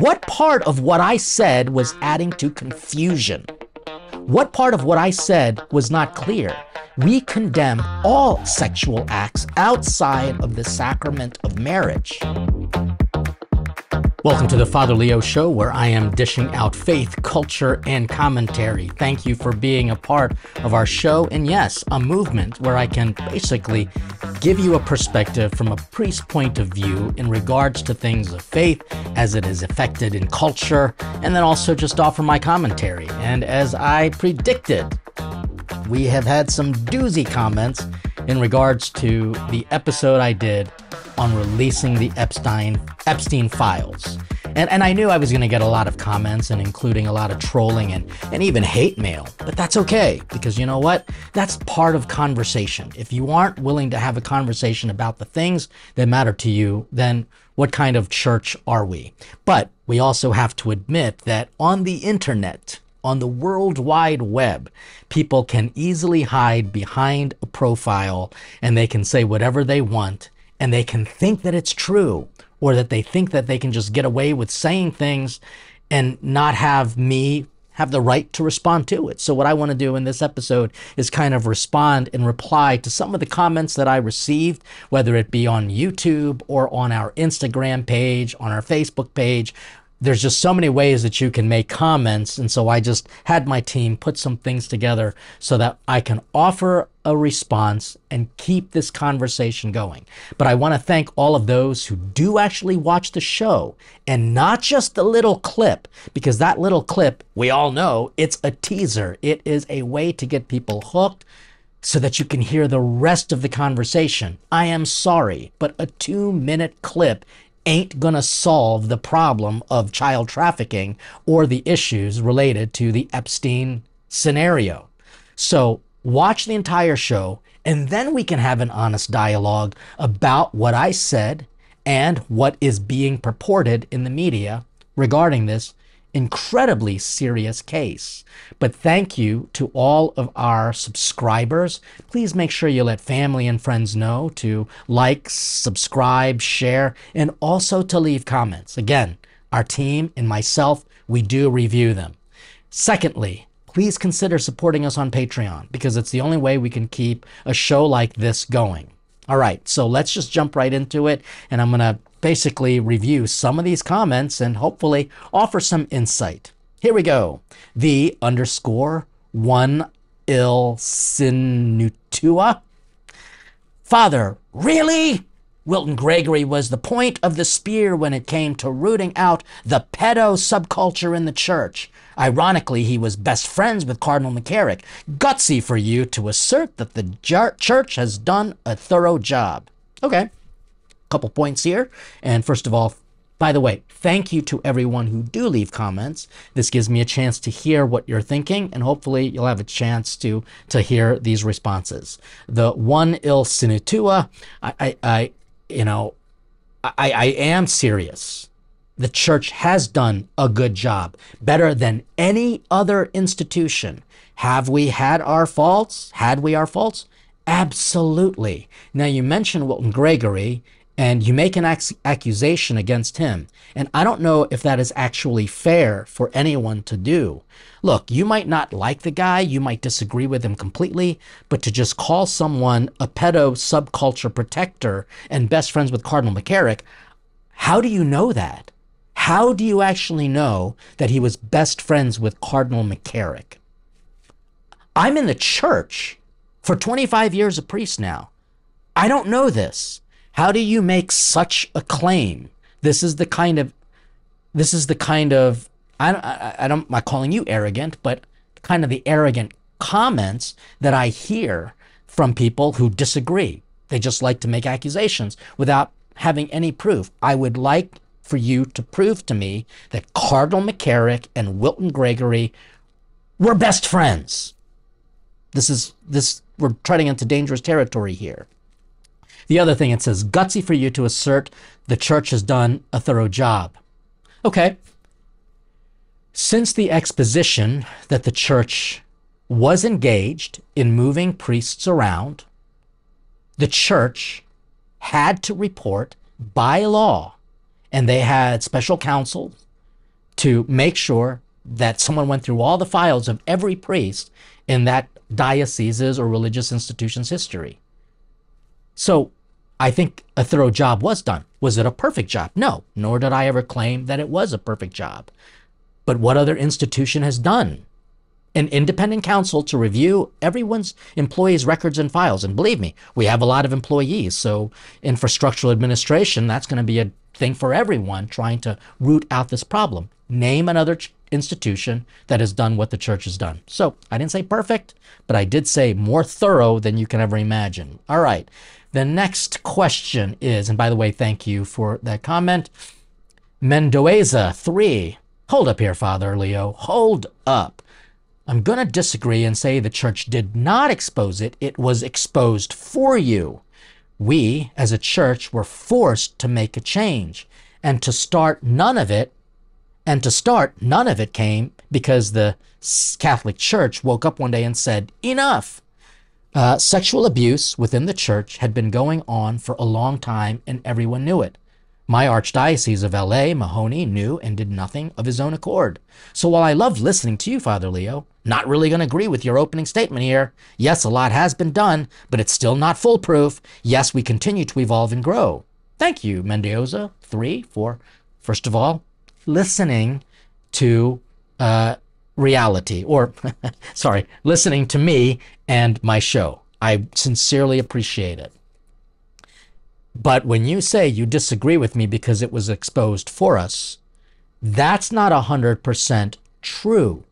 What part of what I said was adding to confusion? What part of what I said was not clear? We condemn all sexual acts outside of the sacrament of marriage. Welcome to the Father Leo Show, where I am dishing out faith, culture, and commentary. Thank you for being a part of our show, and yes, a movement where I can basically give you a perspective from a priest's point of view in regards to things of faith as it is affected in culture, and then also just offer my commentary. And as I predicted, we have had some doozy comments in regards to the episode I did on releasing the Epstein files. And I knew I was gonna get a lot of comments and including a lot of trolling and even hate mail, but that's okay, because you know what? That's part of conversation. If you aren't willing to have a conversation about the things that matter to you, then what kind of church are we? But we also have to admit that on the internet, on the World Wide Web, people can easily hide behind a profile and they can say whatever they want and they can think that it's true, or that they think that they can just get away with saying things and not have me have the right to respond to it. So what I want to do in this episode is kind of respond and reply to some of the comments that I received, whether it be on YouTube or on our Instagram page, on our Facebook page. There's just so many ways that you can make comments, and so I just had my team put some things together so that I can offer a response and keep this conversation going. But I want to thank all of those who do actually watch the show, and not just the little clip, because that little clip, we all know, it's a teaser. It is a way to get people hooked so that you can hear the rest of the conversation. I am sorry, but a 2-minute clip ain't gonna solve the problem of child trafficking or the issues related to the Epstein scenario. So watch the entire show, and then we can have an honest dialogue about what I said and what is being purported in the media regarding this incredibly serious case. But thank you to all of our subscribers. Please make sure you let family and friends know to like, subscribe, share, and also to leave comments. Again, our team and myself, we do review them. Secondly, please consider supporting us on Patreon, because it's the only way we can keep a show like this going. All right, so let's just jump right into it, and I'm gonna basically review some of these comments and hopefully offer some insight. Here we go. The underscore one il sinutua. Father, really? Wilton Gregory was the point of the spear when it came to rooting out the pedo subculture in the church. Ironically, he was best friends with Cardinal McCarrick. Gutsy for you to assert that the church has done a thorough job. Okay. Couple points here. And first of all, by the way, thank you to everyone who do leave comments. This gives me a chance to hear what you're thinking, and hopefully you'll have a chance to hear these responses. The one il sinutua, I am serious. The church has done a good job, better than any other institution. Have we had our faults? Had we our faults? Absolutely. Now, you mentioned Wilton Gregory, and you make an accusation against him. And I don't know if that is actually fair for anyone to do. Look, you might not like the guy, you might disagree with him completely, but to just call someone a pedo subculture protector and best friends with Cardinal McCarrick, how do you know that? How do you actually know that he was best friends with Cardinal McCarrick? I'm in the church for 25 years a priest now. I don't know this. How do you make such a claim? This is the kind of, I'm not calling you arrogant, but kind of the arrogant comments that I hear from people who disagree. They just like to make accusations without having any proof. I would like for you to prove to me that Cardinal McCarrick and Wilton Gregory were best friends. We're treading into dangerous territory here. The other thing, it says, gutsy for you to assert the church has done a thorough job. Okay. Since the exposition that the church was engaged in moving priests around, the church had to report by law, and they had special counsel to make sure that someone went through all the files of every priest in that diocese's or religious institution's history. So I think a thorough job was done. Was it a perfect job? No, nor did I ever claim that it was a perfect job. But what other institution has done an independent counsel to review everyone's employees' records and files? And believe me, we have a lot of employees, so infrastructural administration, that's going to be a thing for everyone trying to root out this problem. Name another institution that has done what the church has done. So I didn't say perfect, but I did say more thorough than you can ever imagine. All right, the next question is, and by the way, thank you for that comment, Mendoza 3. Hold up here, Father Leo, hold up. I'm going to disagree and say the church did not expose it. It was exposed for you. We, as a church, were forced to make a change, and to start none of it. And to start, none of it came because the Catholic Church woke up one day and said, enough. Sexual abuse within the church had been going on for a long time, and everyone knew it. My Archdiocese of LA, Mahoney, knew and did nothing of his own accord. So while I love listening to you, Father Leo, not really going to agree with your opening statement here. Yes, a lot has been done, but it's still not foolproof. Yes, we continue to evolve and grow. Thank you, Mendoza 3, for, first of all, listening to reality, or sorry, listening to me and my show. I sincerely appreciate it. But when you say you disagree with me because it was exposed for us, that's not 100% true.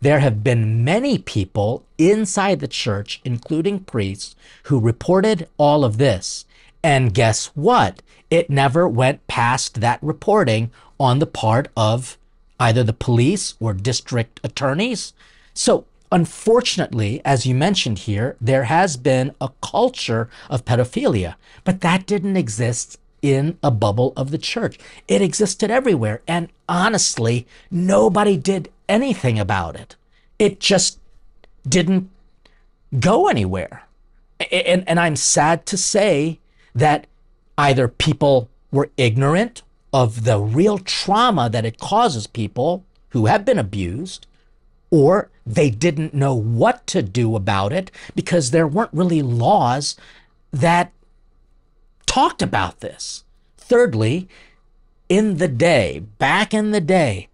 There have been many people inside the church, including priests, who reported all of this. And guess what? It never went past that reporting on the part of either the police or district attorneys. So unfortunately, as you mentioned here, there has been a culture of pedophilia, but that didn't exist in a bubble of the church. It existed everywhere, and honestly, nobody did anything about it. It just didn't go anywhere. And I'm sad to say that either people were ignorant of the real trauma that it causes people who have been abused, or they didn't know what to do about it because there weren't really laws that talked about this. Thirdly, back in the day,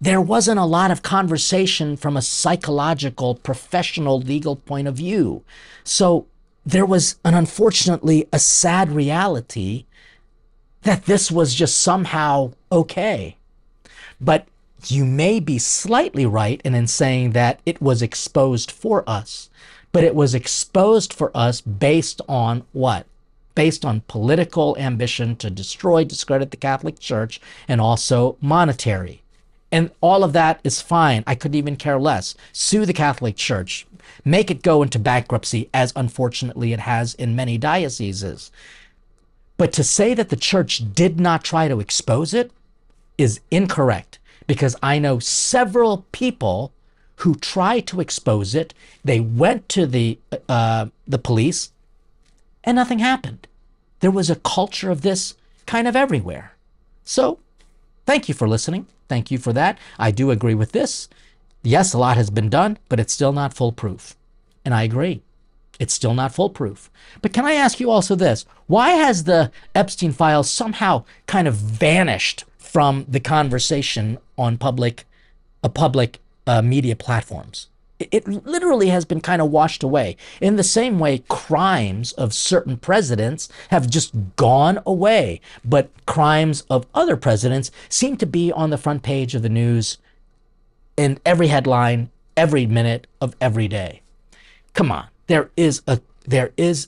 there wasn't a lot of conversation from a psychological, professional, legal point of view. So there was, unfortunately, a sad reality that this was just somehow okay. But you may be slightly right in saying that it was exposed for us, but it was exposed for us based on what? Based on political ambition to destroy, discredit the Catholic Church, and also monetary. And all of that is fine. I couldn't even care less. Sue the Catholic Church. Make it go into bankruptcy, as unfortunately it has in many dioceses. But to say that the church did not try to expose it is incorrect, because I know several people who tried to expose it. They went to the police, and nothing happened. There was a culture of this kind of everywhere. So thank you for listening. Thank you for that. I do agree with this. Yes, a lot has been done, but it's still not foolproof. And I agree. It's still not foolproof. But can I ask you also this? Why has the Epstein files somehow kind of vanished from the conversation on public media platforms? It literally has been kind of washed away. In the same way, crimes of certain presidents have just gone away, but crimes of other presidents seem to be on the front page of the news in every headline, every minute of every day. Come on. There is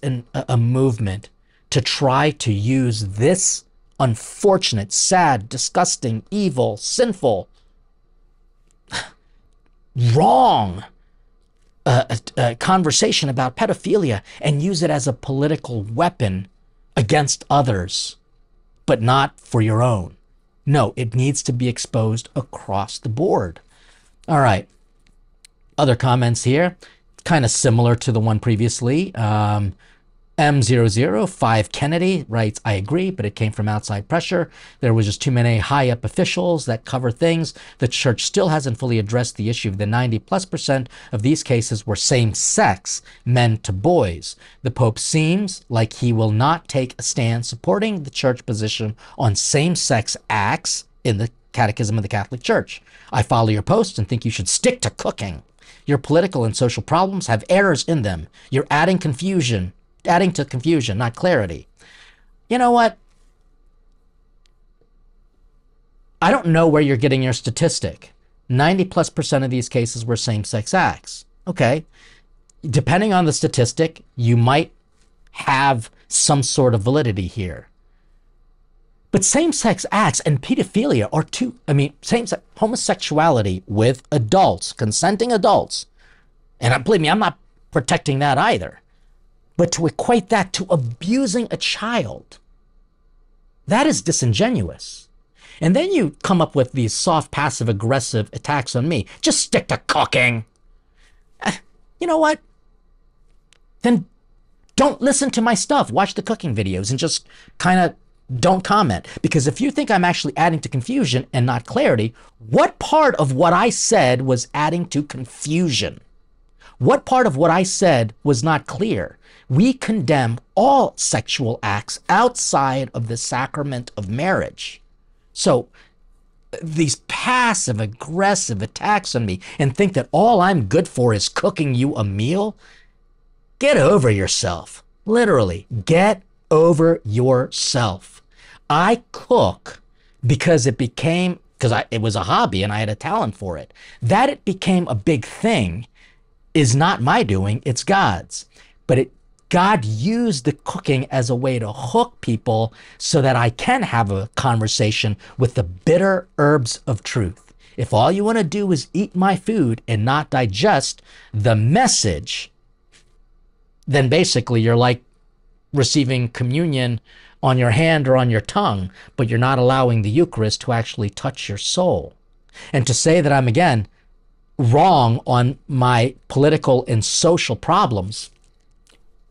a movement to try to use this unfortunate, sad, disgusting, evil, sinful, wrong conversation about pedophilia and use it as a political weapon against others, but not for your own. No, it needs to be exposed across the board. All right. Other comments here. Kind of similar to the one previously. M005 Kennedy writes, I agree, but it came from outside pressure. There was just too many high-up officials that cover things. The church still hasn't fully addressed the issue. The 90+% of these cases were same-sex, men to boys. The Pope seems like he will not take a stand supporting the church position on same-sex acts in the Catechism of the Catholic Church. I follow your post and think you should stick to cooking. Your political and social problems have errors in them. You're adding to confusion, not clarity. You know what? I don't know where you're getting your statistic. 90+% of these cases were same-sex acts. Okay. Depending on the statistic, you might have some sort of validity here. But same-sex acts and pedophilia are two, I mean, same-sex, homosexuality with adults, consenting adults. And believe me, I'm not protecting that either. But to equate that to abusing a child, that is disingenuous. And then you come up with these soft, passive-aggressive attacks on me. Just stick to cooking. You know what? Then don't listen to my stuff. Watch the cooking videos and just kind of don't comment, because if you think I'm actually adding to confusion and not clarity, what part of what I said was adding to confusion? What part of what I said was not clear? We condemn all sexual acts outside of the sacrament of marriage. So these passive aggressive attacks on me and think that all I'm good for is cooking you a meal? Get over yourself. Literally, get over yourself. I cook because it became, it was a hobby and I had a talent for it. That it became a big thing is not my doing, it's God's. But God used the cooking as a way to hook people so that I can have a conversation with the bitter herbs of truth. If all you want to do is eat my food and not digest the message, then basically you're like receiving communion on your hand or on your tongue, but you're not allowing the Eucharist to actually touch your soul. And to say that I'm, again, wrong on my political and social problems,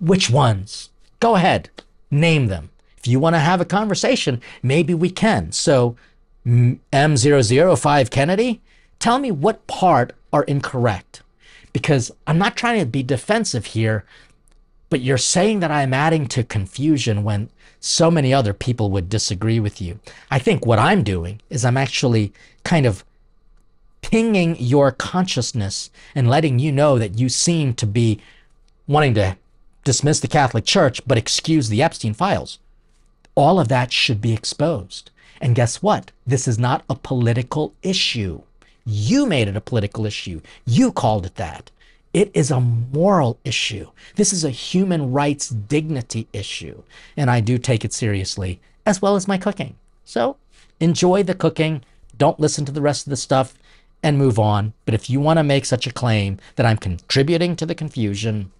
which ones? Go ahead, name them. If you want to have a conversation, maybe we can. So M005 Kennedy, tell me what part are incorrect, because I'm not trying to be defensive here, but you're saying that I'm adding to confusion when so many other people would disagree with you. I think what I'm doing is I'm actually kind of pinging your consciousness and letting you know that you seem to be wanting to dismiss the Catholic Church but excuse the Epstein files. All of that should be exposed. And guess what? This is not a political issue. You made it a political issue. You called it that. It is a moral issue. This is a human rights dignity issue. And I do take it seriously, as well as my cooking. So enjoy the cooking. Don't listen to the rest of the stuff and move on. But if you want to make such a claim that I'm contributing to the confusion,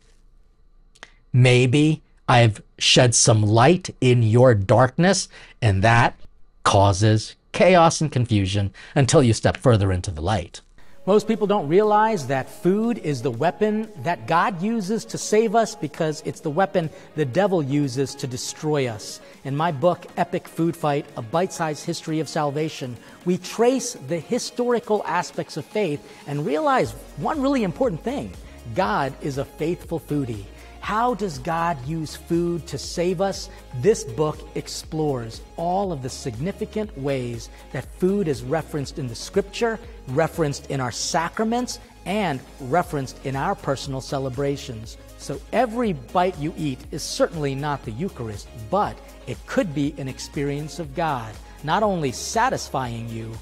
maybe I've shed some light in your darkness, and that causes chaos and confusion until you step further into the light. Most people don't realize that food is the weapon that God uses to save us, because it's the weapon the devil uses to destroy us. In my book, Epic Food Fight: A Bite-Sized History of Salvation, we trace the historical aspects of faith and realize one really important thing. God is a faithful foodie. How does God use food to save us? This book explores all of the significant ways that food is referenced in the scripture, referenced in our sacraments, and referenced in our personal celebrations. So every bite you eat is certainly not the Eucharist, but it could be an experience of God, not only satisfying you,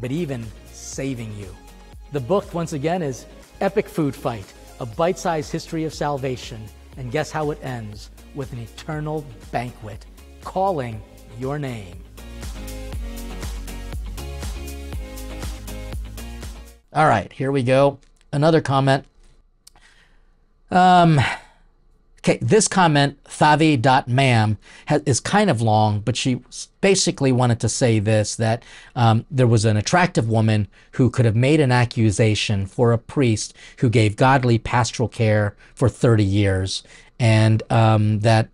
but even saving you. The book, once again, is Epic Food Fight: A Bite-Sized History of Salvation. And guess how it ends? With an eternal banquet, calling your name. All right, here we go. Another comment. Okay, this comment, Thavi.mam, is kind of long, but she basically wanted to say this, that there was an attractive woman who could have made an accusation for a priest who gave godly pastoral care for 30 years. and that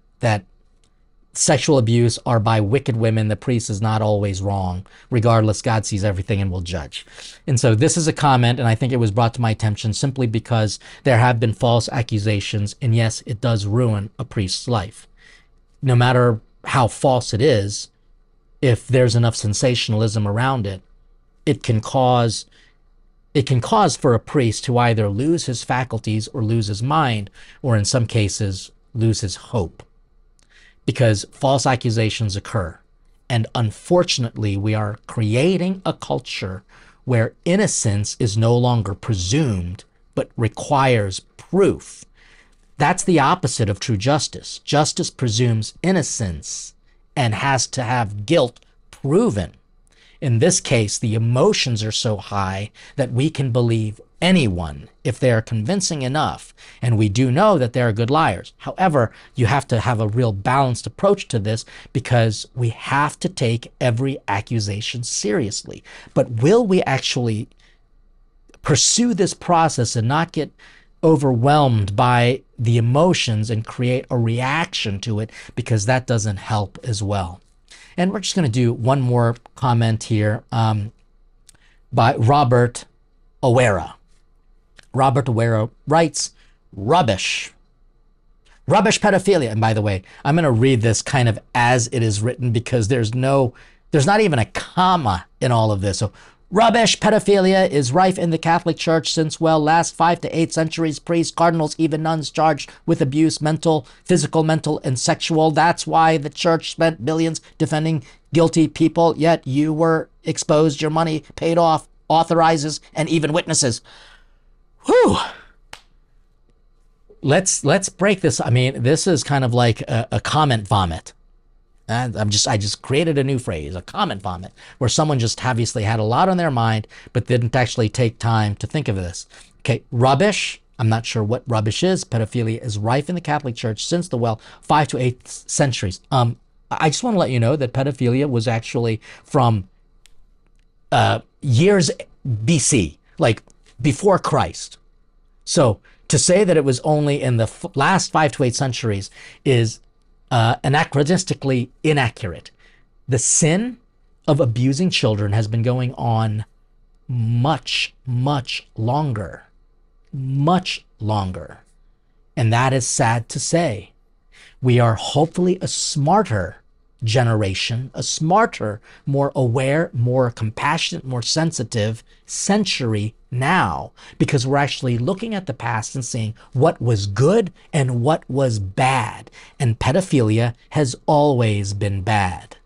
sexual abuse are by wicked women. The priest is not always wrong. Regardless, God sees everything and will judge. And so this is a comment, and I think it was brought to my attention simply because there have been false accusations, and yes, it does ruin a priest's life. No matter how false it is, if there's enough sensationalism around it, it can cause for a priest to either lose his faculties or lose his mind, or in some cases, lose his hope. Because false accusations occur. And unfortunately, we are creating a culture where innocence is no longer presumed, but requires proof. That's the opposite of true justice. Justice presumes innocence and has to have guilt proven. In this case, the emotions are so high that we can believe anyone if they are convincing enough, and we do know that they are good liars. However, you have to have a real balanced approach to this, because we have to take every accusation seriously. But will we actually pursue this process and not get overwhelmed by the emotions and create a reaction to it? Because that doesn't help as well. And we're just going to do one more comment here by Robert Awera. Robert Awera writes, "Rubbish. Rubbish pedophilia." And by the way, I'm going to read this kind of as it is written, because there's not even a comma in all of this. So, "Rubbish pedophilia is rife in the Catholic Church since, well, last 5 to 8 centuries. Priests, cardinals, even nuns charged with abuse, mental, physical, mental, and sexual. That's why the church spent billions defending guilty people, yet you were exposed, your money paid off, authorizes, and even witnesses." Whew. Let's break this. I mean, this is kind of like a comment vomit. And I just created a new phrase, a comment vomit, where someone just obviously had a lot on their mind, but didn't actually take time to think of this. Okay, rubbish. I'm not sure what rubbish is. Pedophilia is rife in the Catholic Church since the, well, 5 to 8 centuries. I just want to let you know that pedophilia was actually from years BC, like before Christ. So to say that it was only in the last 5 to 8 centuries is anachronistically inaccurate. The sin of abusing children has been going on much, much longer. Much longer. And that is sad to say. We are hopefully a smarter generation, a smarter, more aware, more compassionate, more sensitive century now, because we're actually looking at the past and seeing what was good and what was bad. And pedophilia has always been bad.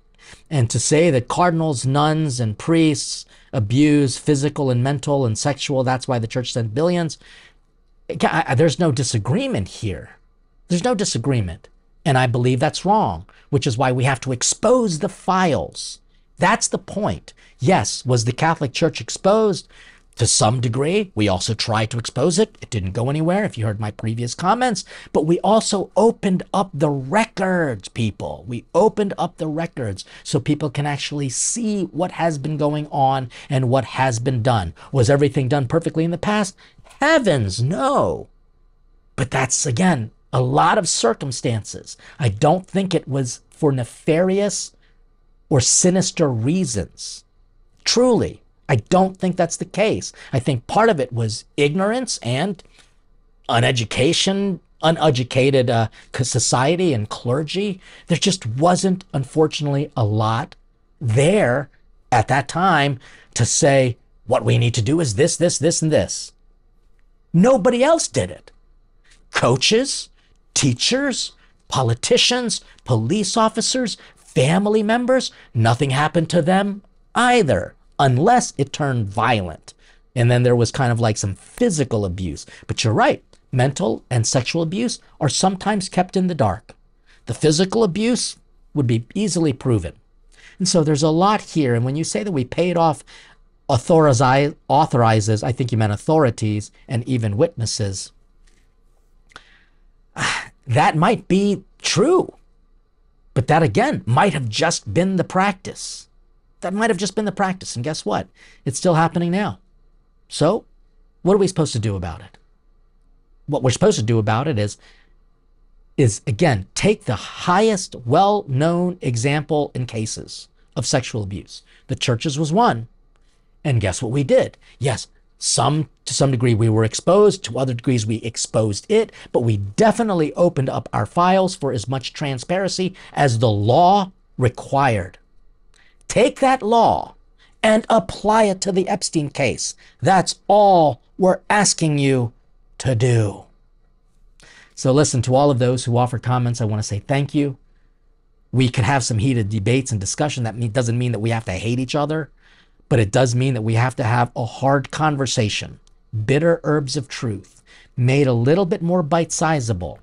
And to say that cardinals, nuns, and priests abuse physical and mental and sexual, that's why the church sent billions, there's no disagreement here. There's no disagreement. And I believe that's wrong, which is why we have to expose the files. That's the point. Yes, was the Catholic Church exposed? To some degree, we also tried to expose it. It didn't go anywhere, if you heard my previous comments. But we also opened up the records, people. We opened up the records so people can actually see what has been going on and what has been done. Was everything done perfectly in the past? Heavens, no. But that's, again, a lot of circumstances. I don't think it was for nefarious or sinister reasons. Truly, I don't think that's the case. I think part of it was ignorance and uneducated society and clergy. There just wasn't, unfortunately, a lot there at that time to say, what we need to do is this, this, this, and this. Nobody else did it. Coaches, teachers, politicians, police officers, family members, nothing happened to them either, unless it turned violent. And then there was kind of like some physical abuse. But you're right, mental and sexual abuse are sometimes kept in the dark. The physical abuse would be easily proven. And so there's a lot here. And when you say that we paid off authorizes, I think you meant authorities and even witnesses, that might be true, but that again might have just been the practice. That might have just been the practice, and guess what? It's still happening now. So what are we supposed to do about it? What we're supposed to do about it is is, again, take the highest well-known example in cases of sexual abuse. The churches was one. And guess what we did? Yes, to some degree we were exposed, to other degrees we exposed it, but we definitely opened up our files for as much transparency as the law required. Take that law and apply it to the Epstein case. That's all we're asking you to do. So listen, to all of those who offer comments, I want to say thank you. We could have some heated debates and discussion. That doesn't mean that we have to hate each other, but it does mean that we have to have a hard conversation. Bitter herbs of truth, made a little bit more bite-sizable.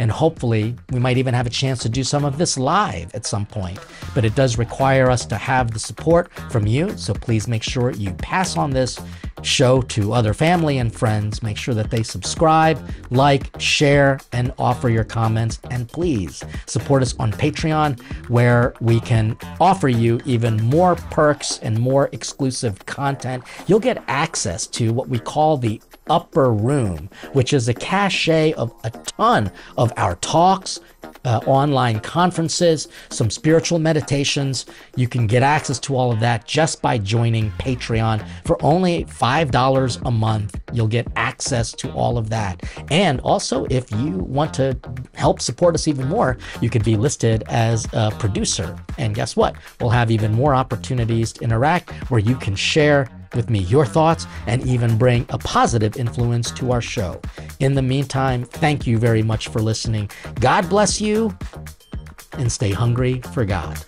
And hopefully, we might even have a chance to do some of this live at some point. But it does require us to have the support from you, so please make sure you pass on this show to other family and friends. Make sure that they subscribe, like, share, and offer your comments. And please support us on Patreon, where we can offer you even more perks and more exclusive content. You'll get access to what we call the Upper Room, which is a cachet of a ton of our talks, online conferences, some spiritual meditations. You can get access to all of that just by joining Patreon. For only $5 a month, you'll get access to all of that. And also, if you want to help support us even more, you could be listed as a producer. And guess what? We'll have even more opportunities to interact where you can share with me your thoughts and even bring a positive influence to our show. In the meantime, thank you very much for listening. God bless you and stay hungry for God.